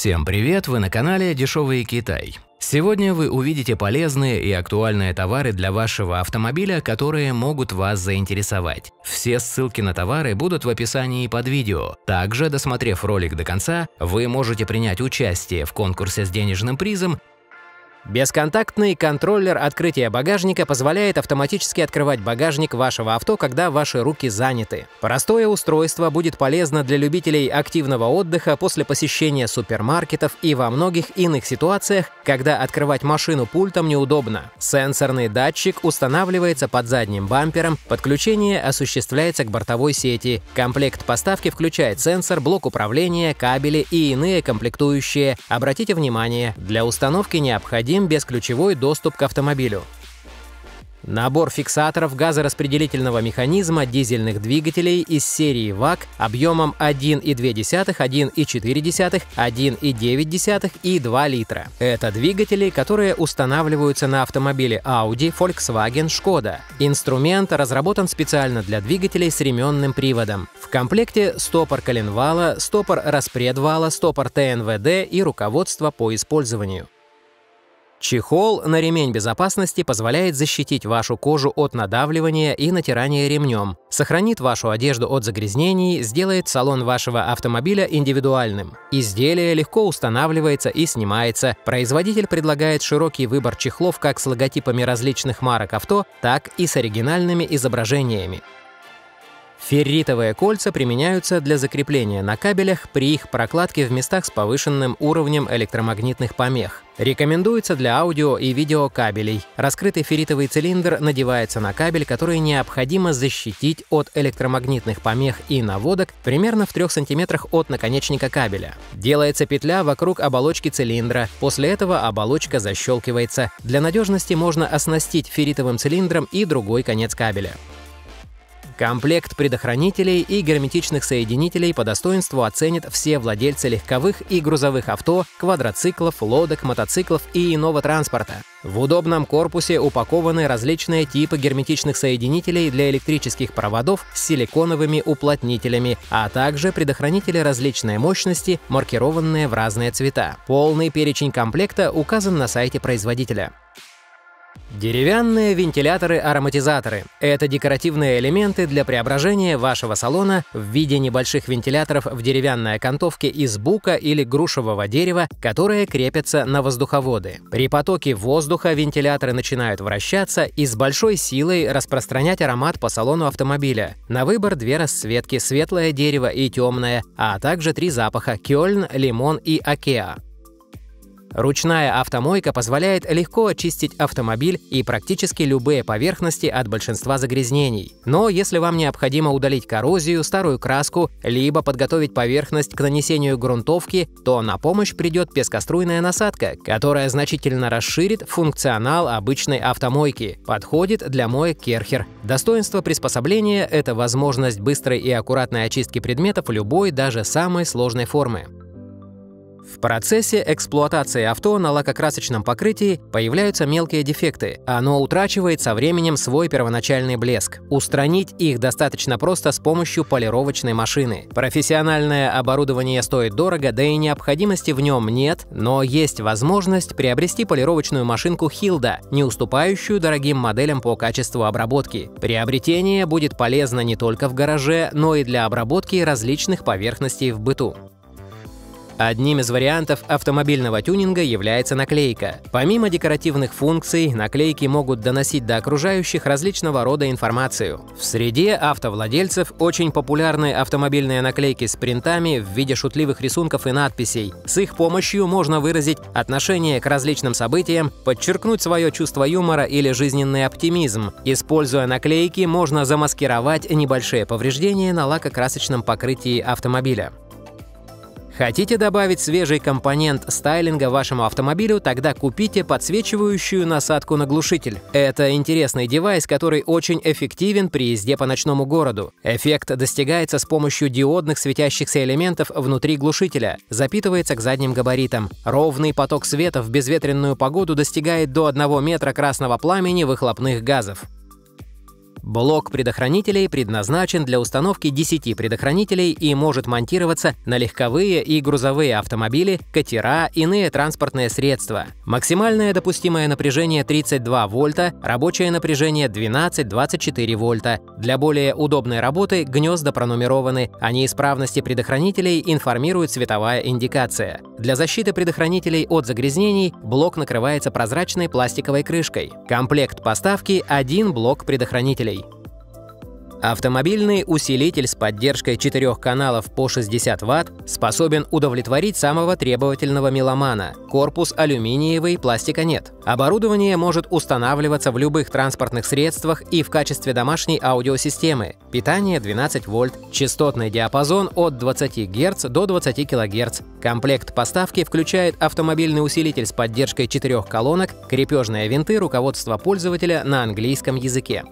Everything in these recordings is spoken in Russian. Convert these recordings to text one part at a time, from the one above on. Всем привет, вы на канале Дешевый Китай. Сегодня вы увидите полезные и актуальные товары для вашего автомобиля, которые могут вас заинтересовать. Все ссылки на товары будут в описании под видео. Также, досмотрев ролик до конца, вы можете принять участие в конкурсе с денежным призом. Бесконтактный контроллер открытия багажника позволяет автоматически открывать багажник вашего авто, когда ваши руки заняты. Простое устройство будет полезно для любителей активного отдыха после посещения супермаркетов и во многих иных ситуациях, когда открывать машину пультом неудобно. Сенсорный датчик устанавливается под задним бампером, подключение осуществляется к бортовой сети. Комплект поставки включает сенсор, блок управления, кабели и иные комплектующие. Обратите внимание, для установки необходимо бесключевой доступ к автомобилю. Набор фиксаторов газораспределительного механизма дизельных двигателей из серии VAG объемом 1,2, 1,4, 1,9 и 2 литра. Это двигатели, которые устанавливаются на автомобиле Audi, Volkswagen, Skoda. Инструмент разработан специально для двигателей с ременным приводом. В комплекте стопор коленвала, стопор распредвала, стопор ТНВД и руководство по использованию. Чехол на ремень безопасности позволяет защитить вашу кожу от надавливания и натирания ремнем, сохранит вашу одежду от загрязнений, сделает салон вашего автомобиля индивидуальным. Изделие легко устанавливается и снимается. Производитель предлагает широкий выбор чехлов как с логотипами различных марок авто, так и с оригинальными изображениями. Ферритовые кольца применяются для закрепления на кабелях при их прокладке в местах с повышенным уровнем электромагнитных помех. Рекомендуется для аудио и видеокабелей. Раскрытый ферритовый цилиндр надевается на кабель, который необходимо защитить от электромагнитных помех и наводок примерно в 3 см от наконечника кабеля. Делается петля вокруг оболочки цилиндра, после этого оболочка защелкивается. Для надежности можно оснастить ферритовым цилиндром и другой конец кабеля. Комплект предохранителей и герметичных соединителей по достоинству оценят все владельцы легковых и грузовых авто, квадроциклов, лодок, мотоциклов и иного транспорта. В удобном корпусе упакованы различные типы герметичных соединителей для электрических проводов с силиконовыми уплотнителями, а также предохранители различной мощности, маркированные в разные цвета. Полный перечень комплекта указан на сайте производителя. Деревянные вентиляторы-ароматизаторы – это декоративные элементы для преображения вашего салона в виде небольших вентиляторов в деревянной окантовке из бука или грушевого дерева, которые крепятся на воздуховоды. При потоке воздуха вентиляторы начинают вращаться и с большой силой распространять аромат по салону автомобиля. На выбор 2 расцветки – светлое дерево и темное, а также 3 запаха – кёльн, лимон и акеа. Ручная автомойка позволяет легко очистить автомобиль и практически любые поверхности от большинства загрязнений. Но если вам необходимо удалить коррозию, старую краску, либо подготовить поверхность к нанесению грунтовки, то на помощь придет пескоструйная насадка, которая значительно расширит функционал обычной автомойки. Подходит для моек Керхер. Достоинство приспособления – это возможность быстрой и аккуратной очистки предметов любой, даже самой сложной формы. В процессе эксплуатации авто на лакокрасочном покрытии появляются мелкие дефекты. Оно утрачивает со временем свой первоначальный блеск. Устранить их достаточно просто с помощью полировочной машины. Профессиональное оборудование стоит дорого, да и необходимости в нем нет, но есть возможность приобрести полировочную машинку HILDA, не уступающую дорогим моделям по качеству обработки. Приобретение будет полезно не только в гараже, но и для обработки различных поверхностей в быту. Одним из вариантов автомобильного тюнинга является наклейка. Помимо декоративных функций, наклейки могут доносить до окружающих различного рода информацию. В среде автовладельцев очень популярны автомобильные наклейки с принтами в виде шутливых рисунков и надписей. С их помощью можно выразить отношение к различным событиям, подчеркнуть свое чувство юмора или жизненный оптимизм. Используя наклейки, можно замаскировать небольшие повреждения на лакокрасочном покрытии автомобиля. Хотите добавить свежий компонент стайлинга вашему автомобилю? Тогда купите подсвечивающую насадку на глушитель. Это интересный девайс, который очень эффективен при езде по ночному городу. Эффект достигается с помощью диодных светящихся элементов внутри глушителя, запитывается к задним габаритам. Ровный поток света в безветренную погоду достигает до 1 метра красного пламени выхлопных газов. Блок предохранителей предназначен для установки 10 предохранителей и может монтироваться на легковые и грузовые автомобили, катера, иные транспортные средства. Максимальное допустимое напряжение 32 вольта, рабочее напряжение 12-24 вольта. Для более удобной работы гнезда пронумерованы, о неисправности предохранителей информирует световая индикация. Для защиты предохранителей от загрязнений блок накрывается прозрачной пластиковой крышкой. Комплект поставки – один блок предохранителей. Автомобильный усилитель с поддержкой 4 каналов по 60 Вт способен удовлетворить самого требовательного меломана. Корпус алюминиевый, пластика нет. Оборудование может устанавливаться в любых транспортных средствах и в качестве домашней аудиосистемы. Питание 12 вольт, частотный диапазон от 20 Гц до 20 кГц. Комплект поставки включает автомобильный усилитель с поддержкой 4 колонок, крепежные винты, руководство пользователя на английском языке.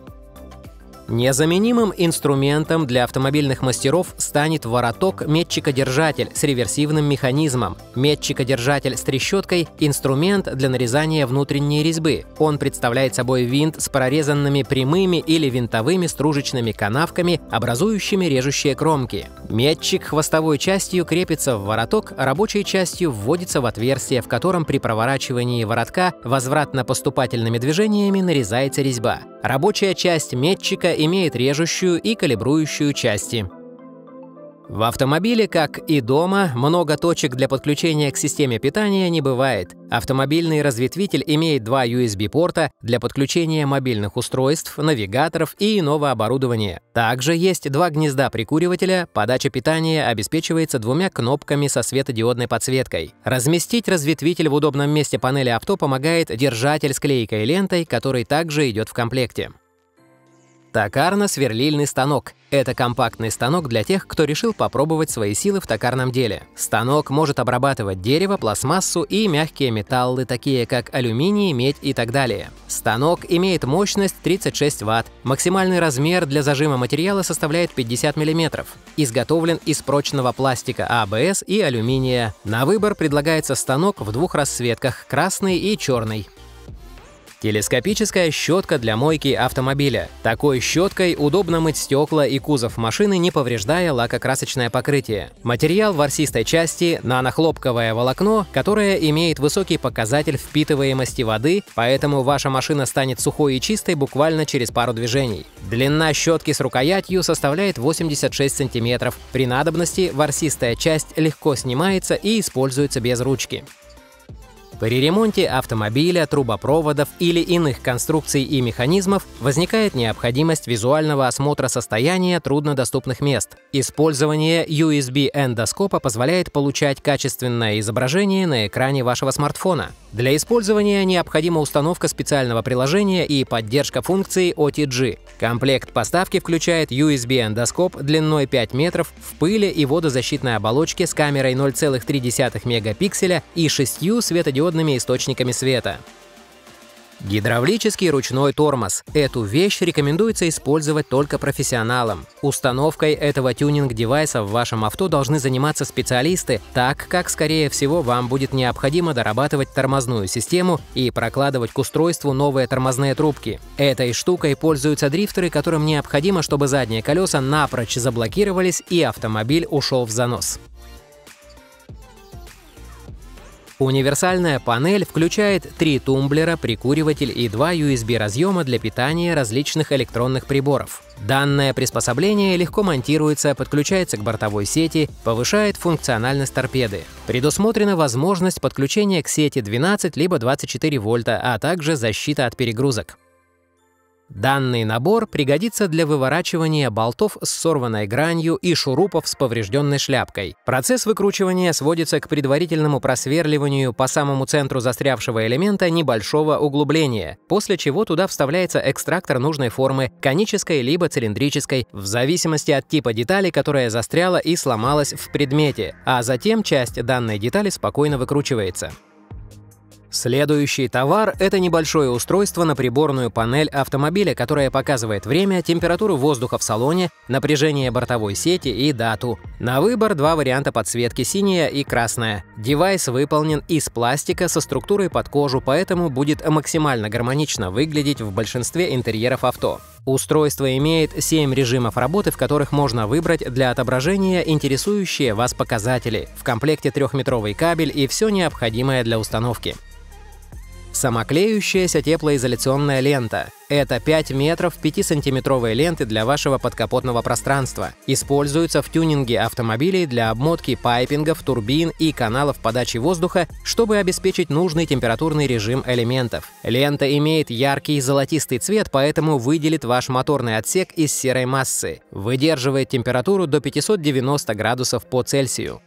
Незаменимым инструментом для автомобильных мастеров станет вороток метчикодержатель с реверсивным механизмом. Метчикодержатель с трещоткой – инструмент для нарезания внутренней резьбы. Он представляет собой винт с прорезанными прямыми или винтовыми стружечными канавками, образующими режущие кромки. Метчик хвостовой частью крепится в вороток, рабочей частью вводится в отверстие, в котором при проворачивании воротка возвратно-поступательными движениями нарезается резьба. Рабочая часть метчика имеет режущую и калибрующую части. В автомобиле, как и дома, много точек для подключения к системе питания не бывает. Автомобильный разветвитель имеет 2 USB-порта для подключения мобильных устройств, навигаторов и иного оборудования. Также есть 2 гнезда прикуривателя, подача питания обеспечивается 2 кнопками со светодиодной подсветкой. Разместить разветвитель в удобном месте панели авто помогает держатель с клейкой лентой, который также идет в комплекте. Токарно-сверлильный станок. Это компактный станок для тех, кто решил попробовать свои силы в токарном деле. Станок может обрабатывать дерево, пластмассу и мягкие металлы, такие как алюминий, медь и так далее. Станок имеет мощность 36 Вт. Максимальный размер для зажима материала составляет 50 мм. Изготовлен из прочного пластика АБС и алюминия. На выбор предлагается станок в 2 расцветках – красный и черный. Телескопическая щетка для мойки автомобиля. Такой щеткой удобно мыть стекла и кузов машины, не повреждая лакокрасочное покрытие. Материал ворсистой части – нанохлопковое волокно, которое имеет высокий показатель впитываемости воды, поэтому ваша машина станет сухой и чистой буквально через пару движений. Длина щетки с рукоятью составляет 86 см. При надобности ворсистая часть легко снимается и используется без ручки. При ремонте автомобиля, трубопроводов или иных конструкций и механизмов возникает необходимость визуального осмотра состояния труднодоступных мест. Использование USB-эндоскопа позволяет получать качественное изображение на экране вашего смартфона. Для использования необходима установка специального приложения и поддержка функции OTG. Комплект поставки включает USB-эндоскоп длиной 5 метров в пыле и водозащитной оболочке с камерой 0,3 мегапикселя и 6 светодиодными источниками света. Гидравлический ручной тормоз. Эту вещь рекомендуется использовать только профессионалам. Установкой этого тюнинг-девайса в вашем авто должны заниматься специалисты, так как, скорее всего, вам будет необходимо дорабатывать тормозную систему и прокладывать к устройству новые тормозные трубки. Этой штукой пользуются дрифтеры, которым необходимо, чтобы задние колеса напрочь заблокировались и автомобиль ушел в занос. Универсальная панель включает 3 тумблера, прикуриватель и 2 USB-разъема для питания различных электронных приборов. Данное приспособление легко монтируется, подключается к бортовой сети, повышает функциональность торпеды. Предусмотрена возможность подключения к сети 12 либо 24 вольта, а также защита от перегрузок. Данный набор пригодится для выворачивания болтов с сорванной гранью и шурупов с поврежденной шляпкой. Процесс выкручивания сводится к предварительному просверливанию по самому центру застрявшего элемента небольшого углубления, после чего туда вставляется экстрактор нужной формы, конической либо цилиндрической, в зависимости от типа детали, которая застряла и сломалась в предмете, а затем часть данной детали спокойно выкручивается. Следующий товар – это небольшое устройство на приборную панель автомобиля, которое показывает время, температуру воздуха в салоне, напряжение бортовой сети и дату. На выбор 2 варианта подсветки – синяя и красная. Девайс выполнен из пластика со структурой под кожу, поэтому будет максимально гармонично выглядеть в большинстве интерьеров авто. Устройство имеет 7 режимов работы, в которых можно выбрать для отображения интересующие вас показатели. В комплекте 3-метровый кабель и все необходимое для установки. Самоклеющаяся теплоизоляционная лента. Это 5 метров 5-сантиметровые ленты для вашего подкапотного пространства. Используются в тюнинге автомобилей для обмотки пайпингов, турбин и каналов подачи воздуха, чтобы обеспечить нужный температурный режим элементов. Лента имеет яркий золотистый цвет, поэтому выделит ваш моторный отсек из серой массы. Выдерживает температуру до 590 градусов по Цельсию.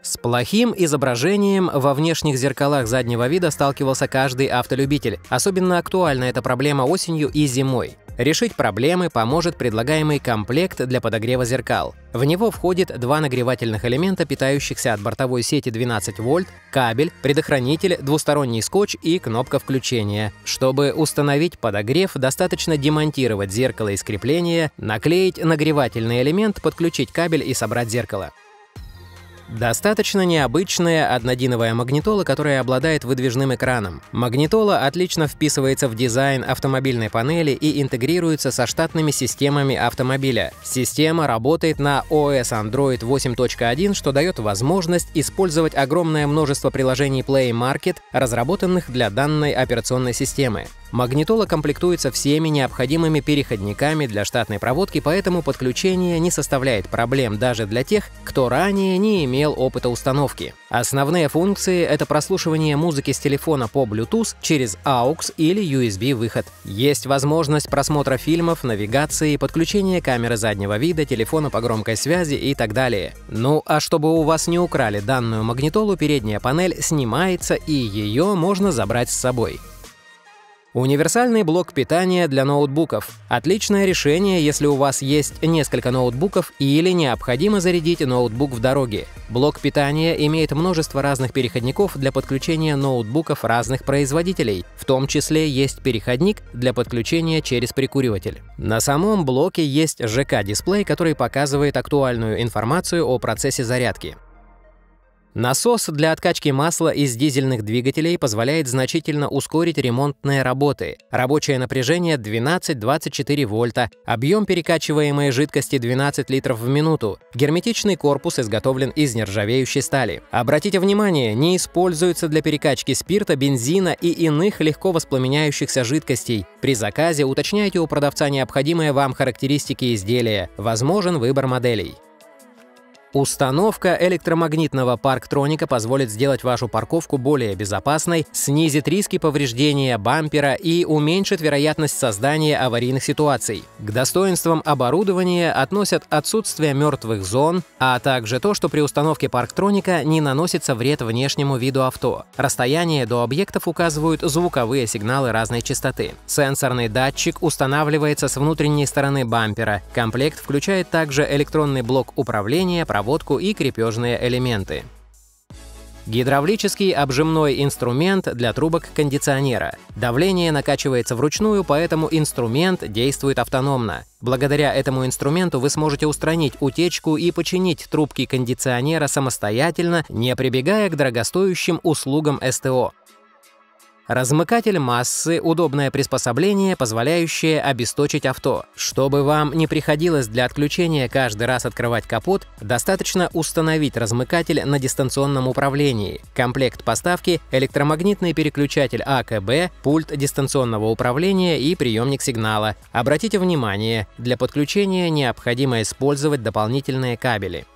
С плохим изображением во внешних зеркалах заднего вида сталкивался каждый автолюбитель. Особенно актуальна эта проблема осенью и зимой. Решить проблемы поможет предлагаемый комплект для подогрева зеркал. В него входит 2 нагревательных элемента, питающихся от бортовой сети 12 вольт, кабель, предохранитель, двусторонний скотч и кнопка включения. Чтобы установить подогрев, достаточно демонтировать зеркало из крепления, наклеить нагревательный элемент, подключить кабель и собрать зеркало. Достаточно необычная однодиновая магнитола, которая обладает выдвижным экраном. Магнитола отлично вписывается в дизайн автомобильной панели и интегрируется со штатными системами автомобиля. Система работает на ОС Android 8.1, что дает возможность использовать огромное множество приложений Play Market, разработанных для данной операционной системы. Магнитола комплектуется всеми необходимыми переходниками для штатной проводки, поэтому подключение не составляет проблем даже для тех, кто ранее не имел опыта установки. Основные функции – это прослушивание музыки с телефона по Bluetooth через AUX или USB-выход. Есть возможность просмотра фильмов, навигации, подключения камеры заднего вида, телефона по громкой связи и так далее. Ну а чтобы у вас не украли данную магнитолу, передняя панель снимается и ее можно забрать с собой. Универсальный блок питания для ноутбуков. Отличное решение, если у вас есть несколько ноутбуков или необходимо зарядить ноутбук в дороге. Блок питания имеет множество разных переходников для подключения ноутбуков разных производителей, в том числе есть переходник для подключения через прикуриватель. На самом блоке есть ЖК-дисплей, который показывает актуальную информацию о процессе зарядки. Насос для откачки масла из дизельных двигателей позволяет значительно ускорить ремонтные работы. Рабочее напряжение 12-24 вольта, объем перекачиваемой жидкости 12 литров в минуту. Герметичный корпус изготовлен из нержавеющей стали. Обратите внимание, не используется для перекачки спирта, бензина и иных легко воспламеняющихся жидкостей. При заказе уточняйте у продавца необходимые вам характеристики изделия. Возможен выбор моделей. Установка электромагнитного парктроника позволит сделать вашу парковку более безопасной, снизит риски повреждения бампера и уменьшит вероятность создания аварийных ситуаций. К достоинствам оборудования относят отсутствие мертвых зон, а также то, что при установке парктроника не наносится вред внешнему виду авто. Расстояние до объектов указывают звуковые сигналы разной частоты. Сенсорный датчик устанавливается с внутренней стороны бампера. Комплект включает также электронный блок управления, проводку и крепежные элементы. Гидравлический обжимной инструмент для трубок кондиционера. Давление накачивается вручную, поэтому инструмент действует автономно. Благодаря этому инструменту вы сможете устранить утечку и починить трубки кондиционера самостоятельно, не прибегая к дорогостоящим услугам СТО. Размыкатель массы – удобное приспособление, позволяющее обесточить авто. Чтобы вам не приходилось для отключения каждый раз открывать капот, достаточно установить размыкатель на дистанционном управлении. Комплект поставки – электромагнитный переключатель АКБ, пульт дистанционного управления и приемник сигнала. Обратите внимание, для подключения необходимо использовать дополнительные кабели.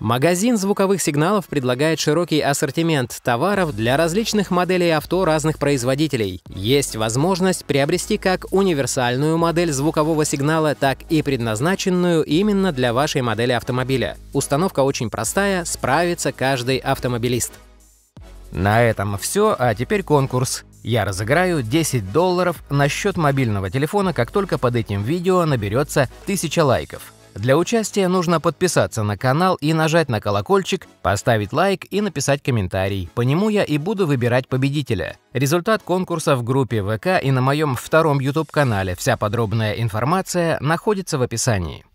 Магазин звуковых сигналов предлагает широкий ассортимент товаров для различных моделей авто разных производителей. Есть возможность приобрести как универсальную модель звукового сигнала, так и предназначенную именно для вашей модели автомобиля. Установка очень простая, справится каждый автомобилист. На этом все, а теперь конкурс. Я разыграю $10 на счет мобильного телефона, как только под этим видео наберется 1000 лайков. Для участия нужно подписаться на канал и нажать на колокольчик, поставить лайк и написать комментарий. По нему я и буду выбирать победителя. Результат конкурса в группе ВК и на моем втором YouTube-канале. Вся подробная информация находится в описании.